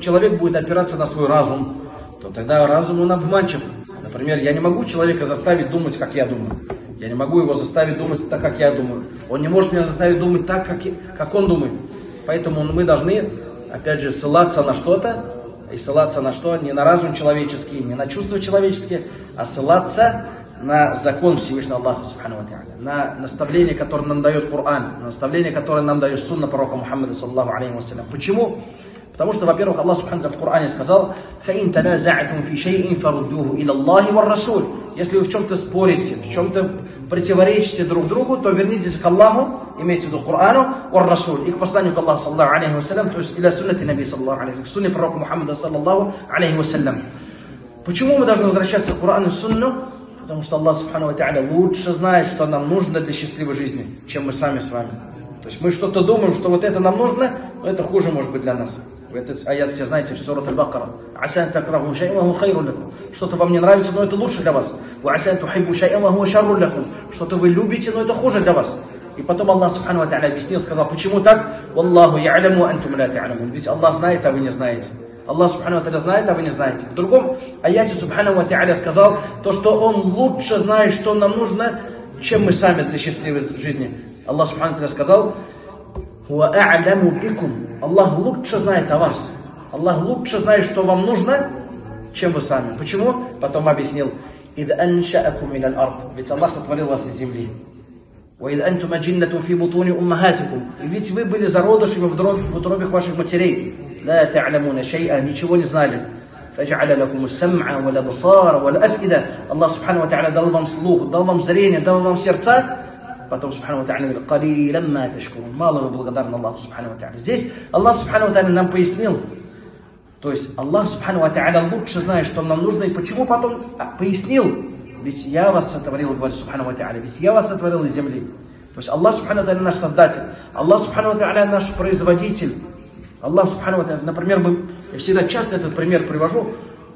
Человек будет опираться на свой разум, то тогда разум он обманчив. Например, я не могу человека заставить думать, как я думаю. Я не могу его заставить думать так, как я думаю. Он не может меня заставить думать так, как он думает. Поэтому мы должны, опять же, ссылаться на что-то, и ссылаться на что? Не на разум человеческий, не на чувства человеческие, а ссылаться на закон Всевышнего Аллаха, Субханава Та'ля, на наставление, которое нам дает Коран, на наставление, которое нам дает Сунна Пророка Мухаммада, саллаллаху алейхи ва саллям. Почему? Потому что, во-первых, Аллах Субхану Та'ля в Коране сказал: «Фаин таназа'атум фи шай'ин фаруддуху иля Аллахи ва Расуль». Если вы в чем-то спорите, в чем-то противоречите друг другу, то вернитесь к Аллаху, имейте в виду к Корану, ва Расуль, и к посланию к Аллаху, саллаллаху алейхи ва саллям, то есть иля суннати Наби, саллаллаху алейхи ва саллям, к сунне Пророка Мухаммада, саллаллаху алейхи ва саллям. Почему мы должны возвращаться к Корану и Сунну? Потому что Аллах Субхану Та'ля лучше знает, что нам нужно для счастливой жизни, чем мы сами с вами. То есть мы что-то думаем, что вот это нам нужно, но это хуже может быть для нас. Этот аят, все знаете, в сурат Аль-Бакара. Что-то вам не нравится, но это лучше для вас. Что-то вы любите, но это хуже для вас. И потом Аллах Субхану Та'ля объяснил, сказал, почему так? Ведь Аллах знает, а вы не знаете. Аллах Субхану Та'ля знает, а вы не знаете. В другом аяте Субхану Та'ля сказал, то, что Он лучше знает, что нам нужно, чем мы сами для счастливой жизни. Аллах Субхану Та'ля сказал: «Ва-а'ламу бикум». Аллах лучше знает о вас. Аллах лучше знает, что вам нужно, чем вы сами. Почему? Потом объяснил: «Ид анша'акум миналь ард». Ведь Аллах сотворил вас из земли. «Ва-ид антума джиннатум фи бутуни уммахатикум». И ведь вы были зародышами в утробе ваших матерей. Ничего не знали. Аллах Субхану ва Та'ля дал вам слух, дал вам зрение, дал вам сердца. Потом Субхану ва Та'ля говорит: «Калилямма ташкурун». Мало вы благодарны Аллаху Субхану ва Та'ля. Здесь Аллах Субхану ва Та'ля нам пояснил. То есть Аллах Субхану ва Та'ля лучше знает, что нам нужно, и почему потом пояснил. Ведь я вас сотворил, говорит Субхану ва Та'ля, ведь я вас сотворил из земли. То есть Аллах Субхану ва Та'ля наш Создатель, Аллах Субхану ва Та'ля наш Производитель. Аллах Субхану ва Та'ля, например, я всегда часто этот пример привожу.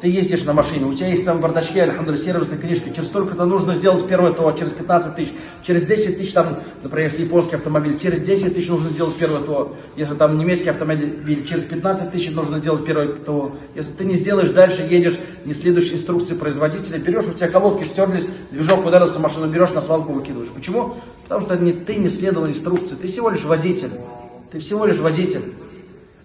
Ты ездишь на машине, у тебя есть там бардачки, альхамдулилля, сервисные книжки, через столько-то нужно сделать первое ТО, через 15 тысяч, через 10 тысяч там, например, если японский автомобиль, через 10 тысяч нужно сделать первое ТО, если там немецкий автомобиль, через 15 тысяч нужно делать первое ТО. Если ты не сделаешь, дальше едешь, не следуешь инструкции производителя, берешь, у тебя колодки стерлись, движок ударился, машину берешь, на свалку выкидываешь. Почему? Потому что ты не следовал инструкции, ты всего лишь водитель, ты всего лишь водитель.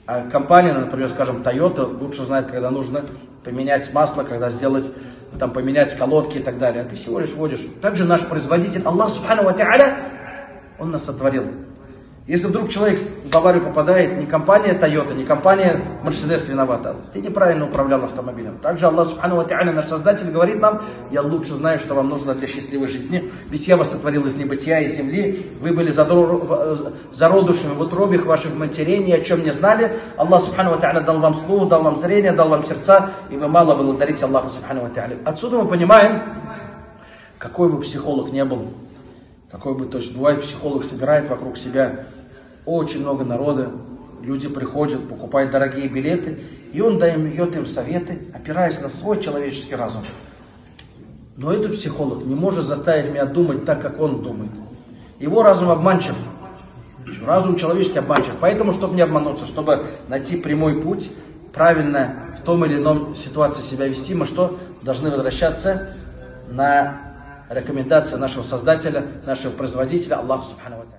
А компания, например, скажем, Toyota, лучше знает, когда нужно поменять масло, когда сделать, там, поменять колодки и так далее. А ты всего лишь водишь. Также наш производитель, Аллах Субхану ва Та'ля, Он нас сотворил. Если вдруг человек в аварию попадает, не компания Toyota, не компания Mercedes виновата. Ты неправильно управлял автомобилем. Также Аллах Субхану ва Та'ля, наш Создатель, говорит нам: «Я лучше знаю, что вам нужно для счастливой жизни. Ведь я вас сотворил из небытия, из земли. Вы были зародышами в утробе ваших матерей, ни о чем не знали. Аллах Субхану ва Та'ля дал вам слух, дал вам зрение, дал вам сердца, и вы мало благодарите Аллаху Субхану ва Та'ля». Отсюда мы понимаем, какой бы психолог ни был, то есть бывает, психолог собирает вокруг себя очень много народа, люди приходят, покупают дорогие билеты, и он дает им советы, опираясь на свой человеческий разум. Но этот психолог не может заставить меня думать так, как он думает. Его разум обманчив, разум человеческий обманчив. Поэтому, чтобы не обмануться, чтобы найти прямой путь, правильно в том или ином ситуации себя вести, мы что? Должны возвращаться на рекомендация нашего Создателя, нашего Производителя, Аллаха Субхану ва Та'ля.